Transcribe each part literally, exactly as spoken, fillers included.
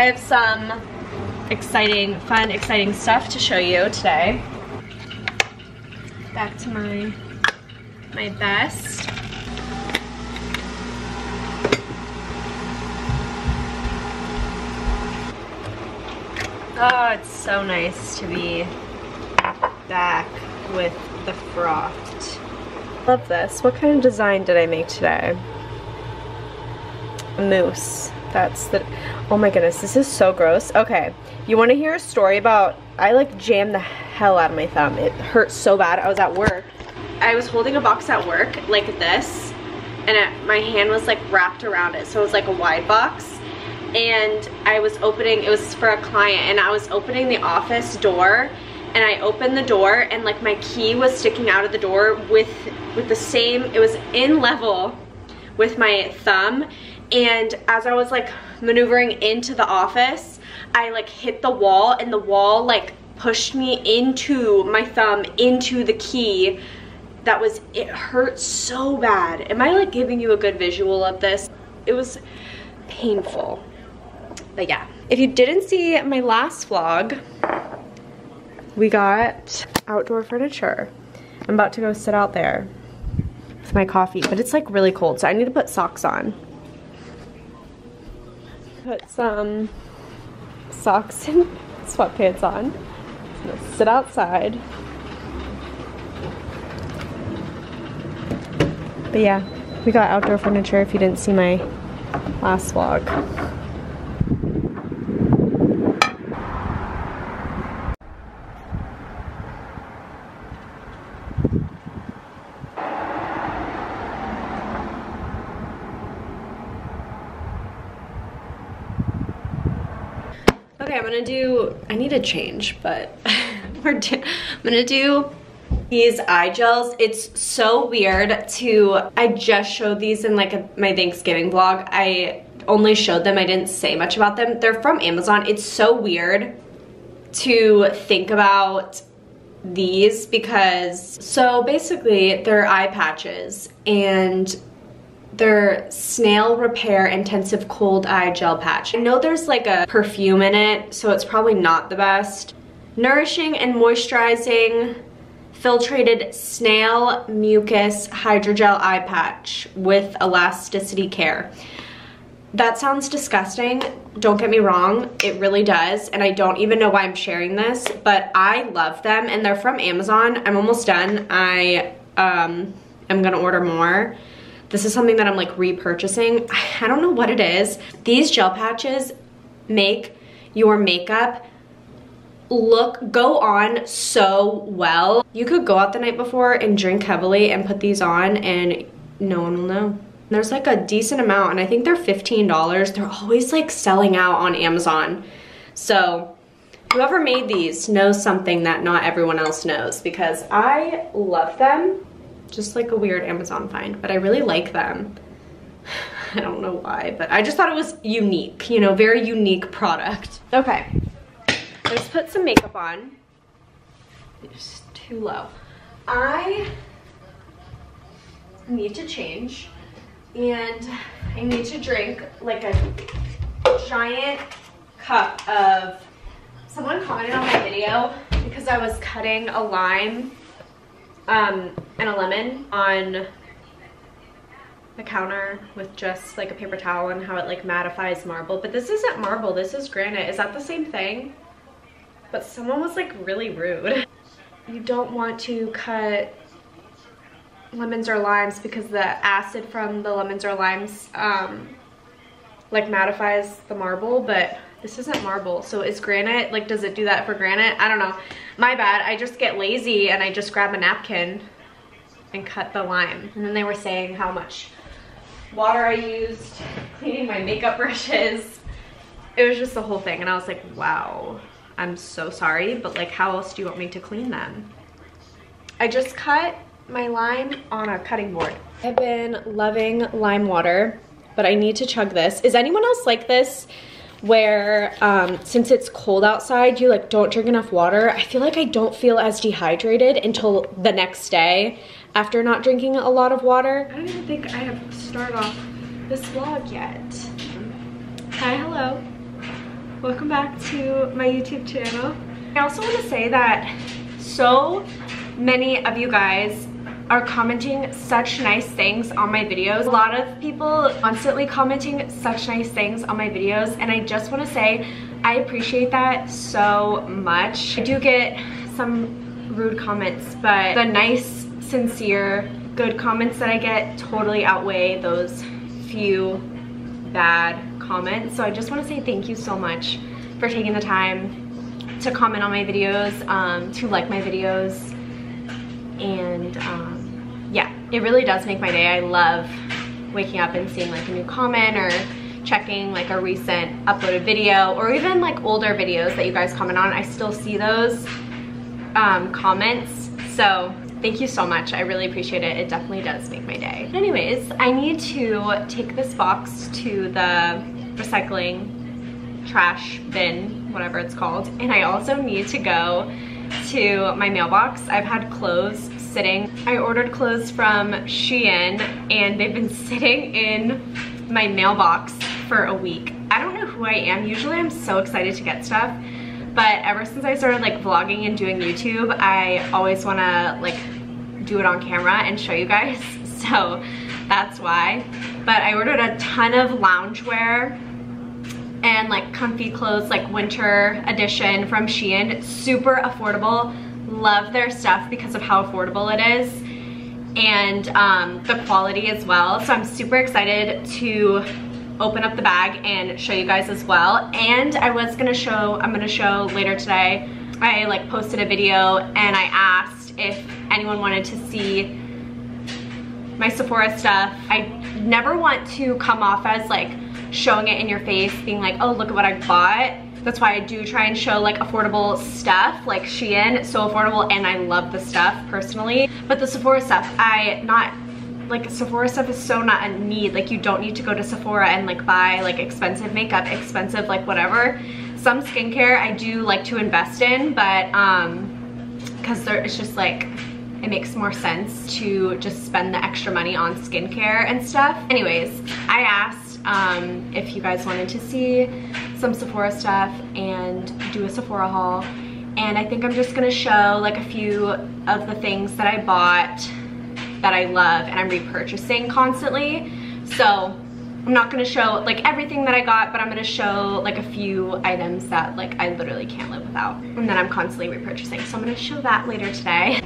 I have some exciting, fun, exciting stuff to show you today. Back to my, my best. Oh, it's so nice to be back with the froth. Love this. What kind of design did I make today? Moose. That's the, oh my goodness, this is so gross. Okay, you want to hear a story about, I like jammed the hell out of my thumb. It hurt so bad. I was at work. I was holding a box at work like this, and it, my hand was like wrapped around it. So it was like a wide box, and I was opening, it was for a client, and I was opening the office door, and I opened the door, and like my key was sticking out of the door with, with the same, it was in level with my thumb. And as I was like maneuvering into the office, I like hit the wall, and the wall like pushed me into my thumb, into the key. That was, it hurt so bad. Am I like giving you a good visual of this? It was painful, but yeah. If you didn't see my last vlog, we got outdoor furniture. I'm about to go sit out there with my coffee, but it's like really cold, so I need to put socks on. Put some socks and sweatpants on. I'm gonna sit outside. But yeah, we got outdoor furniture if you didn't see my last vlog. Okay, I'm gonna do, I need a change, but we're do, I'm gonna do these eye gels. It's so weird to, I just showed these in like a, my Thanksgiving vlog. I only showed them, I didn't say much about them. They're from Amazon. It's so weird to think about these because, so basically they're eye patches, and their Snail Repair Intensive Cold Eye Gel Patch. I know there's like a perfume in it, so it's probably not the best. Nourishing and moisturizing filtrated snail mucus hydrogel eye patch with elasticity care. That sounds disgusting, don't get me wrong, it really does, and I don't even know why I'm sharing this, but I love them, and they're from Amazon. I'm almost done. I um, am gonna order more. This is something that I'm like repurchasing. I don't know what it is. These gel patches make your makeup look, go on so well. You could go out the night before and drink heavily and put these on and no one will know. There's like a decent amount, and I think they're fifteen dollars. They're always like selling out on Amazon. So whoever made these knows something that not everyone else knows, because I love them. Just like a weird Amazon find, but I really like them. I don't know why, but I just thought it was unique, you know, very unique product. Okay, let's put some makeup on. It's too low. I need to change, and I need to drink like a giant cup of, someone commented on my video because I was cutting a lime Um, and a lemon on the counter with just like a paper towel, and how it like mattifies marble. But this isn't marble, this is granite. Is that the same thing? But someone was like really rude. You don't want to cut lemons or limes because the acid from the lemons or limes um, like mattifies the marble, but this isn't marble, so is granite, like does it do that for granite? I don't know, my bad, I just get lazy and I just grab a napkin and cut the lime. And then they were saying how much water I used, cleaning my makeup brushes. It was just the whole thing, and I was like, wow, I'm so sorry, but like how else do you want me to clean them? I just cut my lime on a cutting board. I've been loving lime water, but I need to chug this. Is anyone else like this? Where um, since it's cold outside, you like don't drink enough water. I feel like I don't feel as dehydrated until the next day after not drinking a lot of water. I don't even think I have started off this vlog yet. Hi, hello. Welcome back to my YouTube channel. I also want to say that so many of you guys are commenting such nice things on my videos. A lot of people constantly commenting such nice things on my videos, and I just want to say I appreciate that so much. I do get some rude comments, but the nice, sincere, good comments that I get totally outweigh those few bad comments. So I just want to say thank you so much for taking the time to comment on my videos, um, to like my videos, and um, yeah, it really does make my day. I love waking up and seeing like a new comment, or checking like a recent uploaded video, or even like older videos that you guys comment on. I still see those um, comments, so thank you so much. I really appreciate it. It definitely does make my day. But anyways, I need to take this box to the recycling trash bin, whatever it's called, and I also need to go to my mailbox. I've had clothes sitting. I ordered clothes from Shein and they've been sitting in my mailbox for a week. I don't know who I am. Usually I'm so excited to get stuff, but ever since I started like vlogging and doing YouTube, I always want to like do it on camera and show you guys, so that's why. But I ordered a ton of loungewear and like comfy clothes, like winter edition from Shein. Super affordable. Love their stuff because of how affordable it is, and um, the quality as well. So I'm super excited to open up the bag and show you guys as well. And I was gonna show, I'm gonna show later today, I like posted a video and I asked if anyone wanted to see my Sephora stuff. I never want to come off as like showing it in your face, being like, oh, look at what I bought. That's why I do try and show like affordable stuff, like Shein, so affordable, and I love the stuff personally. But the Sephora stuff, I not, like Sephora stuff is so not a need. Like you don't need to go to Sephora and like buy like expensive makeup, expensive like whatever. Some skincare I do like to invest in, but um, cause there, it's just like, it makes more sense to just spend the extra money on skincare and stuff. Anyways, I asked um if you guys wanted to see some Sephora stuff and do a Sephora haul, and I think I'm just gonna show like a few of the things that I bought that I love and I'm repurchasing constantly. So I'm not gonna show like everything that I got, but I'm gonna show like a few items that like I literally can't live without, and then I'm constantly repurchasing, so I'm gonna show that later today.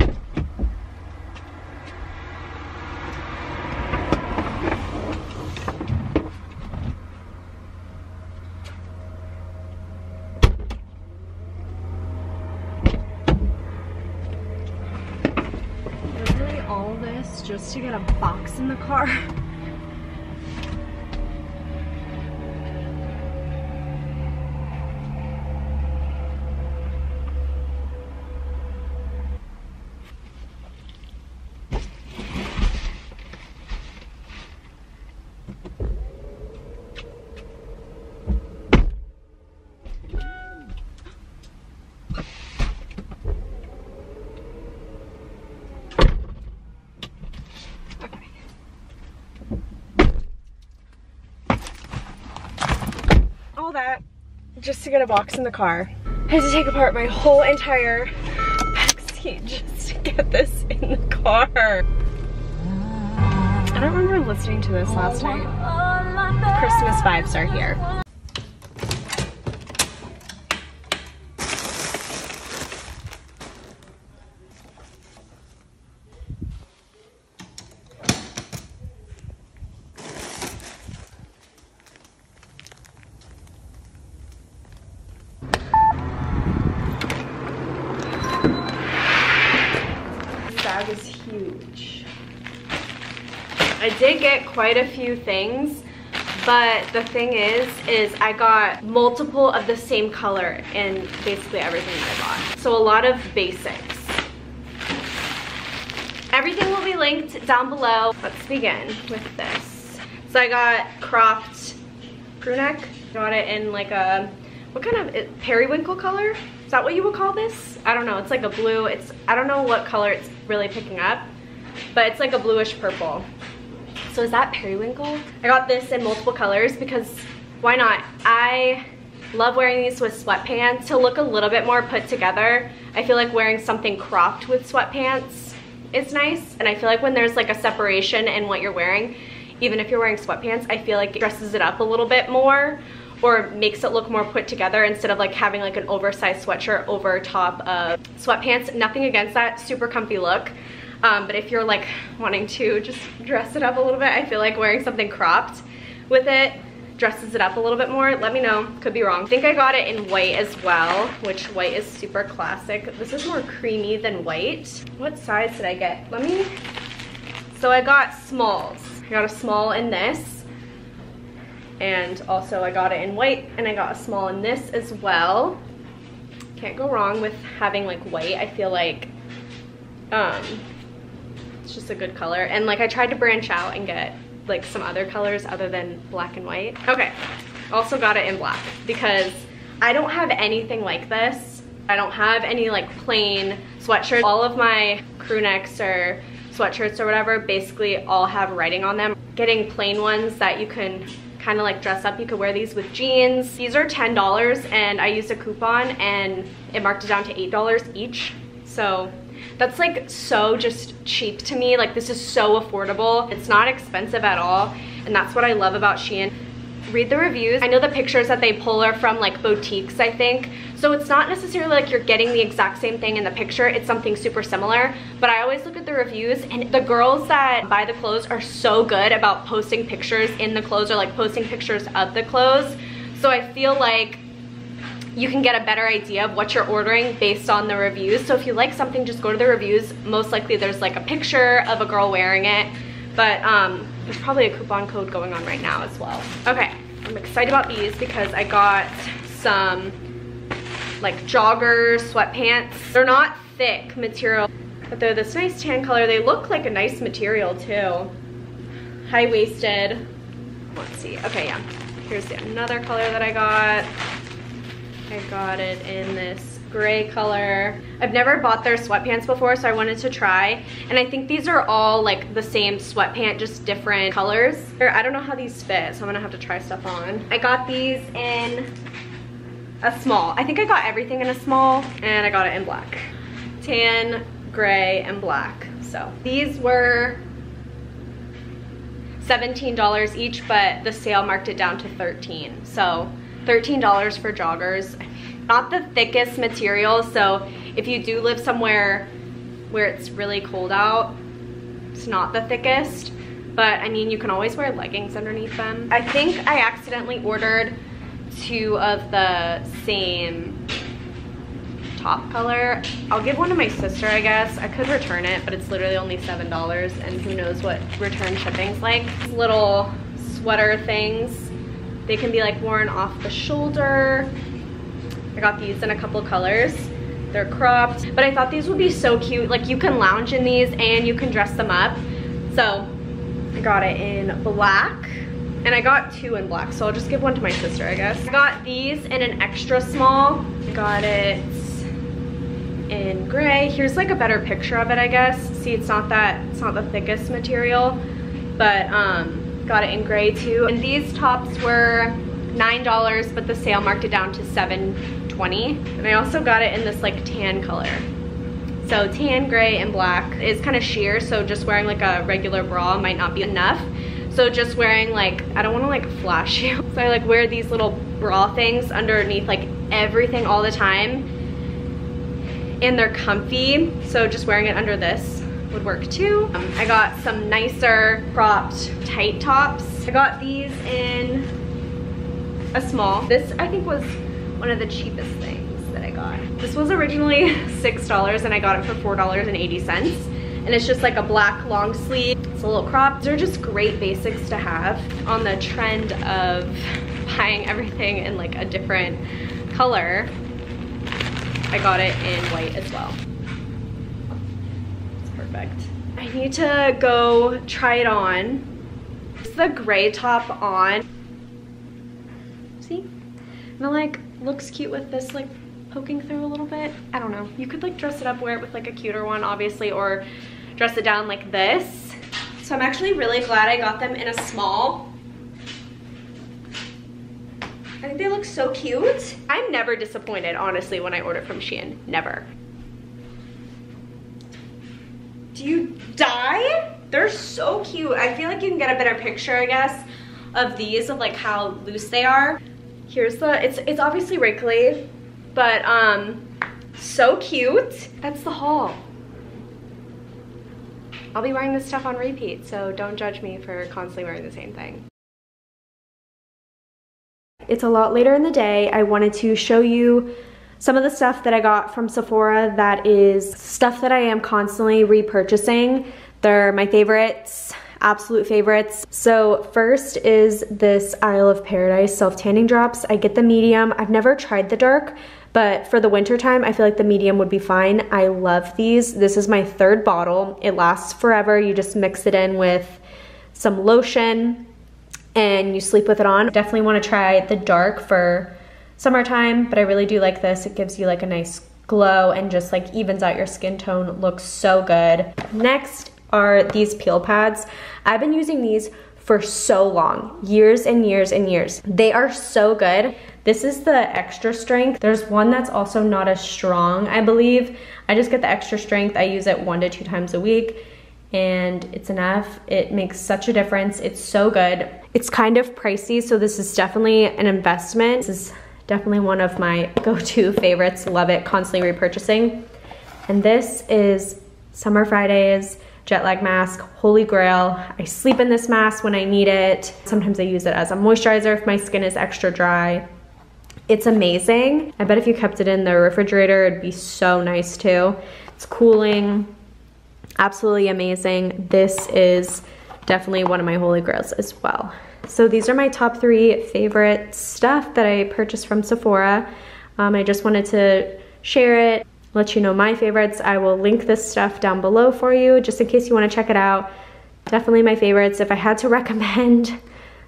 Just to get a box in the car. That just to get a box in the car. I had to take apart my whole entire back seat just to get this in the car. I don't remember listening to this last night. Christmas vibes are here. I did get quite a few things, but the thing is, is I got multiple of the same color in basically everything that I bought. So a lot of basics. Everything will be linked down below. Let's begin with this. So I got cropped crew neck. Got it in like a, what kind of, it, periwinkle color? Is that what you would call this? I don't know, it's like a blue. It's, I don't know what color it's really picking up, but it's like a bluish purple. So is that periwinkle? I got this in multiple colors because why not? I Love wearing these with sweatpants to look a little bit more put together. I feel like wearing something cropped with sweatpants is nice, and I feel like when there's like a separation in what you're wearing, even if you're wearing sweatpants, I feel like it dresses it up a little bit more or makes it look more put together instead of like having like an oversized sweatshirt over top of sweatpants. Nothing against that, super comfy look. Um, but if you're like wanting to just dress it up a little bit, I feel like wearing something cropped with it dresses it up a little bit more. Let me know, could be wrong. I think I got it in white as well, which white is super classic. This is more creamy than white. What size did I get? Let me, so I got smalls. I got a small in this, and also I got it in white, and I got a small in this as well. Can't go wrong with having like white. I feel like um, it's just a good color. And like I tried to branch out and get like some other colors other than black and white. Okay, also got it in black because I don't have anything like this. I don't have any like plain sweatshirts. All of my crew necks or sweatshirts or whatever basically all have writing on them. Getting plain ones that you can kind of like dress up. You could wear these with jeans. These are ten dollars and I used a coupon and it marked it down to eight dollars each. So that's like so just cheap to me. Like this is so affordable. It's not expensive at all, and that's what I love about Shein. Read the reviews. I know the pictures that they pull are from like boutiques, I think. So it's not necessarily like you're getting the exact same thing in the picture. It's something super similar, but I always look at the reviews, and the girls that buy the clothes are so good about posting pictures in the clothes or like posting pictures of the clothes. So I feel like you can get a better idea of what you're ordering based on the reviews. So if you like something, just go to the reviews. Most likely there's like a picture of a girl wearing it, but um, there's probably a coupon code going on right now as well. Okay, I'm excited about these because I got some like joggers, sweatpants. They're not thick material, but they're this nice tan color. They look like a nice material too. High-waisted, let's see, okay, yeah. Here's another color that I got. I got it in this gray color. I've never bought their sweatpants before, so I wanted to try. And I think these are all like the same sweatpant, just different colors. I don't know how these fit, so I'm gonna have to try stuff on. I got these in a small. I think I got everything in a small, and I got it in black. Tan, gray, and black. So these were seventeen dollars each, but the sale marked it down to thirteen dollars. So thirteen dollars for joggers. Not the thickest material, so if you do live somewhere where it's really cold out, it's not the thickest, but I mean, you can always wear leggings underneath them. I think I accidentally ordered two of the same top color. I'll give one to my sister, I guess. I could return it, but it's literally only seven dollars, and who knows what return shipping's like. These little sweater things. They can be like worn off the shoulder. I got these in a couple colors. They're cropped, but I thought these would be so cute. Like you can lounge in these and you can dress them up. So I got it in black, and I got two in black. So I'll just give one to my sister, I guess. I got these in an extra small. I got it in gray. Here's like a better picture of it, I guess. See, it's not that, it's not the thickest material, but um, got it in gray too. And these tops were nine dollars, but the sale marked it down to seven twenty. And I also got it in this like tan color. So tan, gray, and black. It's kind of sheer, so just wearing like a regular bra might not be enough. So just wearing like, I don't want to like flash you. So I like wear these little bra things underneath like everything all the time. And they're comfy, so just wearing it under this would work too. Um, I got some nicer cropped tight tops. I got these in a small. This I think was one of the cheapest things that I got. This was originally six dollars and I got it for four dollars and eighty cents. And it's just like a black long sleeve. It's a little cropped. They're just great basics to have. On the trend of buying everything in like a different color, I got it in white as well. I need to go try it on. It's the gray top on. See? And it like looks cute with this like poking through a little bit. I don't know. You could like dress it up, wear it with like a cuter one obviously, or dress it down like this. So I'm actually really glad I got them in a small. I think they They look so cute. I'm never disappointed, honestly, when I order from Shein. Never. Do you die? They're so cute. I feel like you can get a better picture, I guess, of these, of like how loose they are. Here's the, it's it's obviously wrinkly, but um, so cute. That's the haul. I'll be wearing this stuff on repeat, so don't judge me for constantly wearing the same thing. It's a lot later in the day. I wanted to show you some of the stuff that I got from Sephora that is stuff that I am constantly repurchasing. They're my favorites, absolute favorites. So first is this Isle of Paradise self-tanning drops. I get the medium. I've never tried the dark, but for the winter time, I feel like the medium would be fine. I love these. This is my third bottle. It lasts forever. You just mix it in with some lotion and you sleep with it on. Definitely want to try the dark for summertime, but I really do like this. It gives you like a nice glow and just like evens out your skin tone. Looks so good. Next are these peel pads. I've been using these for so long, years and years and years. They are so good. This is the extra strength. There's one that's also not as strong, I believe. I just get the extra strength. I use it one to two times a week and it's enough. It makes such a difference. It's so good. It's kind of pricey, so this is definitely an investment. This is definitely one of my go-to favorites. Love it, constantly repurchasing. And this is Summer Fridays jet lag mask, holy grail. I sleep in this mask when I need it. Sometimes I use it as a moisturizer if my skin is extra dry. It's amazing. I bet if you kept it in the refrigerator, it'd be so nice too. It's cooling, absolutely amazing. This is definitely one of my holy grails as well. So these are my top three favorite stuff that I purchased from Sephora. Um, I just wanted to share it, let you know my favorites. I will link this stuff down below for you just in case you want to check it out. Definitely my favorites. If I had to recommend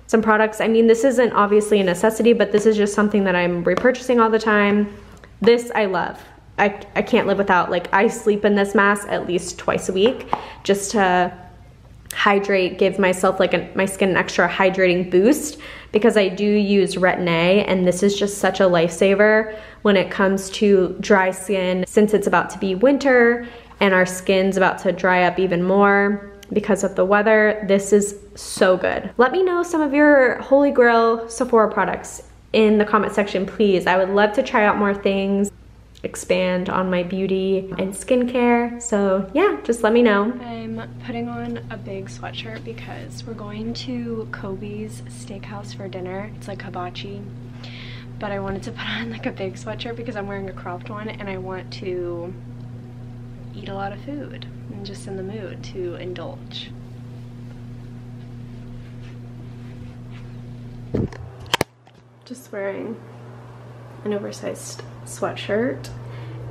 some products, I mean, this isn't obviously a necessity, but this is just something that I'm repurchasing all the time. This I love. I, I can't live without. Like, I sleep in this mask at least twice a week just to hydrate, give myself like a, my skin an extra hydrating boost, because I do use Retin-A, and this is just such a lifesaver when it comes to dry skin, since it's about to be winter and our skin's about to dry up even more because of the weather. This is so good. Let me know some of your holy grail Sephora products in the comment section, please. I would love to try out more things, expand on my beauty and skincare. So yeah, just let me know. I'm putting on a big sweatshirt because we're going to Kobe's Steakhouse for dinner. It's like hibachi, but I wanted to put on like a big sweatshirt because I'm wearing a cropped one and I want to eat a lot of food. I'm just in the mood to indulge. Just wearing an oversized sweatshirt,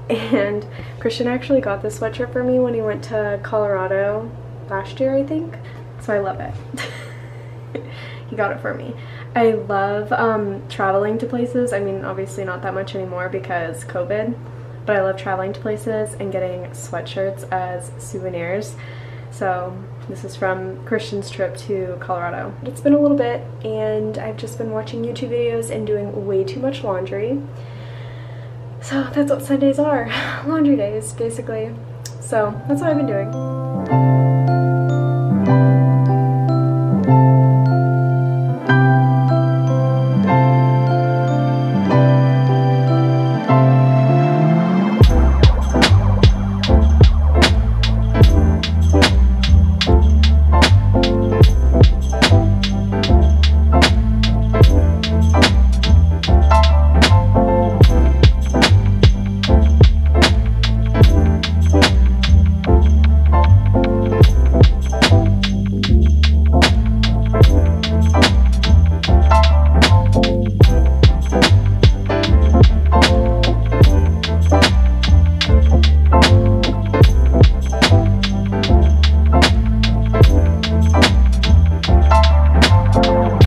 and Christian actually got this sweatshirt for me when he went to Colorado last year, I think, so I love it. He got it for me. I love um, traveling to places. I mean, obviously not that much anymore because COVID, but I love traveling to places and getting sweatshirts as souvenirs. So this is from Christian's trip to Colorado. It's been a little bit and I've just been watching YouTube videos and doing way too much laundry. So that's what Sundays are, laundry days, basically. So that's what I've been doing.